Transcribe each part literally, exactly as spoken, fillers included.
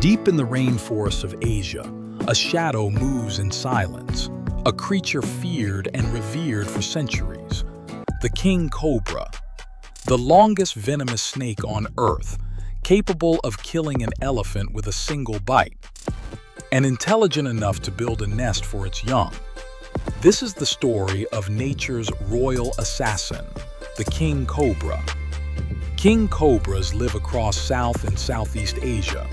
Deep in the rainforests of Asia, a shadow moves in silence, a creature feared and revered for centuries. The king cobra, the longest venomous snake on Earth, capable of killing an elephant with a single bite, and intelligent enough to build a nest for its young. This is the story of nature's royal assassin, the king cobra. King cobras live across South and Southeast Asia,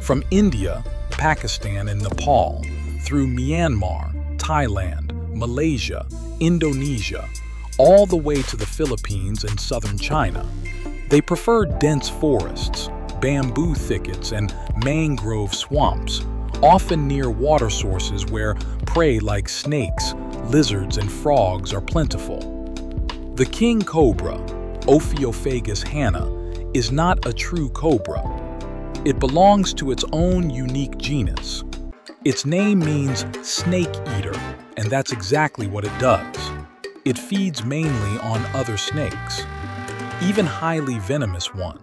from India, Pakistan, and Nepal, through Myanmar, Thailand, Malaysia, Indonesia, all the way to the Philippines and southern China. They prefer dense forests, bamboo thickets, and mangrove swamps, often near water sources where prey like snakes, lizards, and frogs are plentiful. The king cobra, Ophiophagus hannah, is not a true cobra. It belongs to its own unique genus. Its name means snake eater, and that's exactly what it does. It feeds mainly on other snakes, even highly venomous ones,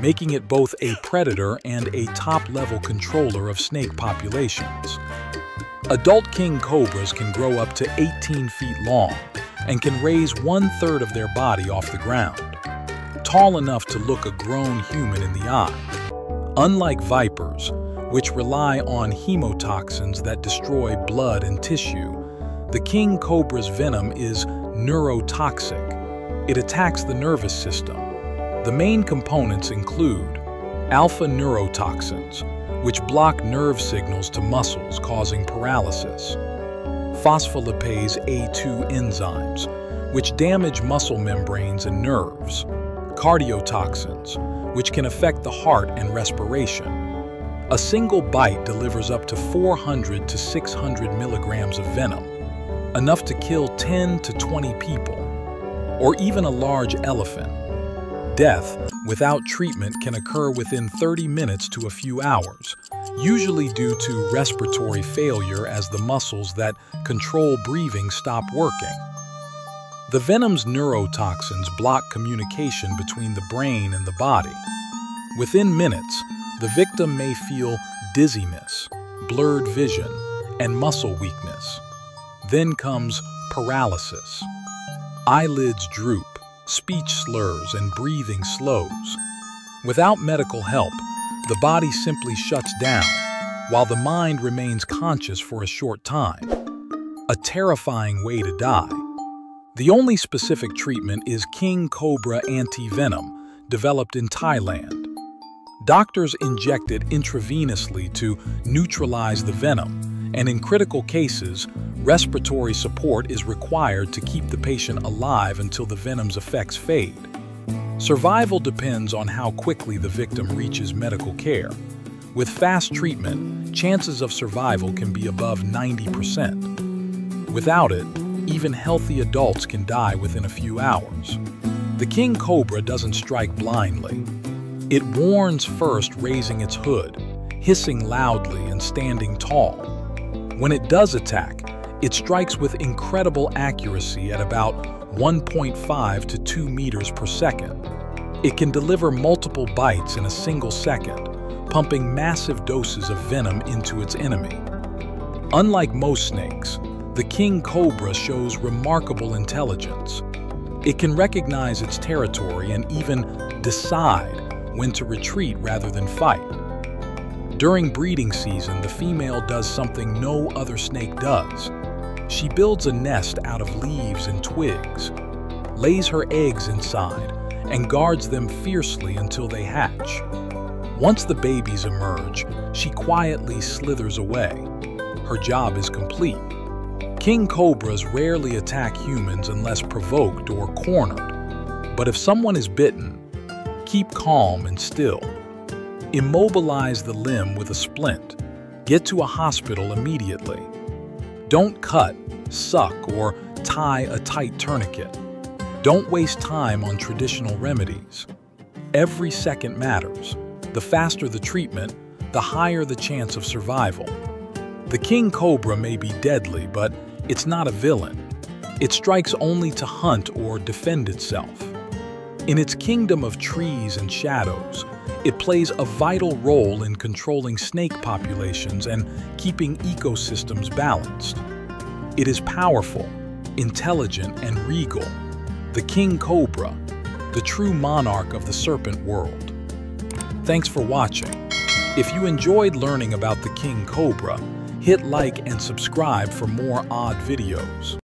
making it both a predator and a top-level controller of snake populations. Adult king cobras can grow up to eighteen feet long and can raise one-third of their body off the ground, tall enough to look a grown human in the eye. Unlike vipers, which rely on hemotoxins that destroy blood and tissue, the king cobra's venom is neurotoxic. It attacks the nervous system. The main components include alpha neurotoxins, which block nerve signals to muscles, causing paralysis; phospholipase A two enzymes, which damage muscle membranes and nerves; cardiotoxins, which can affect the heart and respiration. A single bite delivers up to four hundred to six hundred milligrams of venom, enough to kill ten to twenty people, or even a large elephant. Death without treatment can occur within thirty minutes to a few hours, usually due to respiratory failure as the muscles that control breathing stop working. The venom's neurotoxins block communication between the brain and the body. Within minutes, the victim may feel dizziness, blurred vision, and muscle weakness. Then comes paralysis. Eyelids droop, speech slurs, and breathing slows. Without medical help, the body simply shuts down, while the mind remains conscious for a short time. A terrifying way to die. The only specific treatment is king cobra anti-venom, developed in Thailand. Doctors inject it intravenously to neutralize the venom, and in critical cases, respiratory support is required to keep the patient alive until the venom's effects fade. Survival depends on how quickly the victim reaches medical care. With fast treatment, chances of survival can be above ninety percent. Without it, even healthy adults can die within a few hours. The king cobra doesn't strike blindly. It warns first, raising its hood, hissing loudly, and standing tall. When it does attack, it strikes with incredible accuracy at about one point five to two meters per second. It can deliver multiple bites in a single second, pumping massive doses of venom into its enemy. Unlike most snakes, the king cobra shows remarkable intelligence. It can recognize its territory and even decide when to retreat rather than fight. During breeding season, the female does something no other snake does. She builds a nest out of leaves and twigs, lays her eggs inside, and guards them fiercely until they hatch. Once the babies emerge, she quietly slithers away. Her job is complete. King cobras rarely attack humans unless provoked or cornered. But if someone is bitten, keep calm and still. Immobilize the limb with a splint. Get to a hospital immediately. Don't cut, suck, or tie a tight tourniquet. Don't waste time on traditional remedies. Every second matters. The faster the treatment, the higher the chance of survival. The king cobra may be deadly, but it's not a villain. It strikes only to hunt or defend itself. In its kingdom of trees and shadows, It plays a vital role in controlling snake populations and keeping ecosystems balanced. It is powerful, intelligent, and regal. The king cobra, the true monarch of the serpent world. Thanks for watching. If you enjoyed learning about the king cobra, hit like and subscribe for more odd videos.